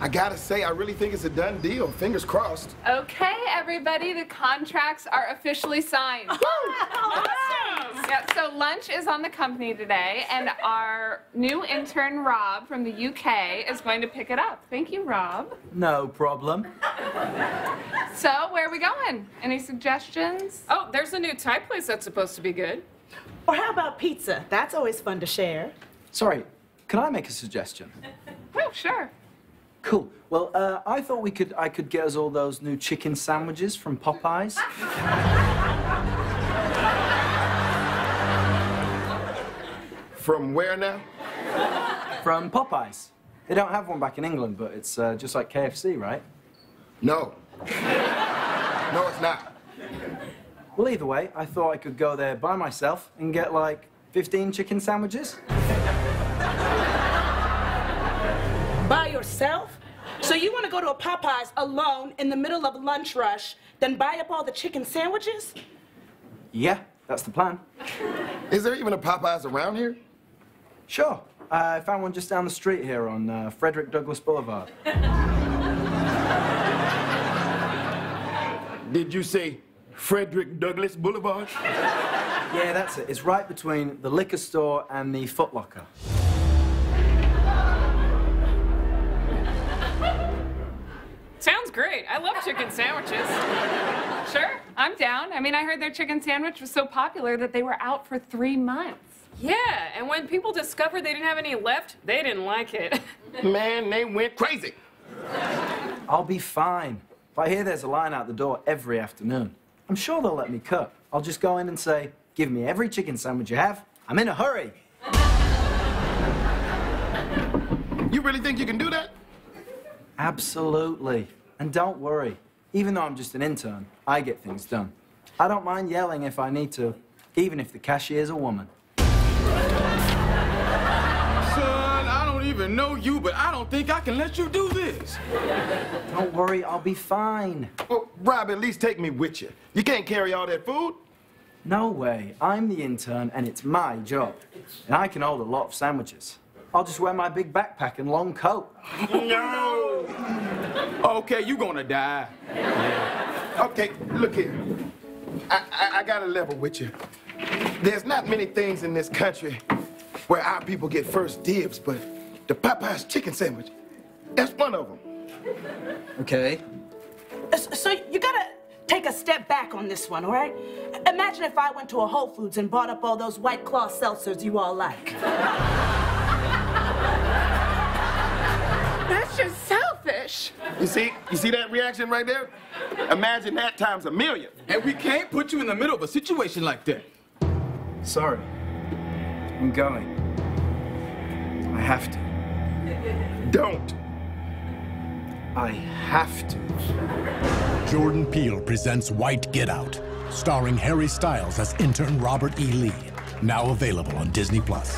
I gotta say, I really think it's a done deal. Fingers crossed. Okay, everybody, the contracts are officially signed. Awesome. Yep, so lunch is on the company today, and our new intern, Rob, from the UK, is going to pick it up. Thank you, Rob. No problem. So, where are we going? Any suggestions? Oh, there's a new Thai place that's supposed to be good. Or how about pizza? That's always fun to share. Sorry, can I make a suggestion? Oh, sure. Cool. Well, I thought I could get us all those new chicken sandwiches from Popeyes. From where now? From Popeyes. They don't have one back in England, but it's just like KFC, right? No. No, it's not. Well, either way, I thought I could go there by myself and get, like, 15 chicken sandwiches. By yourself? So you want to go to a Popeyes alone in the middle of lunch rush, then buy up all the chicken sandwiches? Yeah, that's the plan. Is there even a Popeyes around here? Sure. I found one just down the street here on Frederick Douglass Boulevard. Did you say Frederick Douglass Boulevard? Yeah, that's it. It's right between the liquor store and the Foot Locker. Sounds great. I love chicken sandwiches. Sure, I'm down. I mean, I heard their chicken sandwich was so popular that they were out for 3 months. Yeah, and when people discovered they didn't have any left, they didn't like it. Man, they went crazy. I'll be fine. If I hear there's a line out the door every afternoon, I'm sure they'll let me cook. I'll just go in and say, give me every chicken sandwich you have. I'm in a hurry. You really think you can do that? Absolutely. And don't worry. Even though I'm just an intern, I get things done. I don't mind yelling if I need to, even if the cashier's a woman. Son, I don't even know you, but I don't think I can let you do this. Don't worry, I'll be fine. Well, Rob, at least take me with you. You can't carry all that food. No way. I'm the intern, and it's my job. And I can hold a lot of sandwiches. I'll just wear my big backpack and long coat. No! Okay, you're gonna die. Okay, look here. I gotta level with you. There's not many things in this country where our people get first dibs, but the Popeyes chicken sandwich, that's one of them. Okay. So you gotta take a step back on this one, all right? Imagine if I went to a Whole Foods and bought up all those White Claw seltzers you all like. That's just selfish. You see that reaction right there? Imagine that times a million. And we can't put you in the middle of a situation like that. Sorry. I'm going. I have to. Don't. I have to. Jordan Peele presents White Get Out, starring Harry Styles as intern Robert E. Lee, now available on Disney Plus.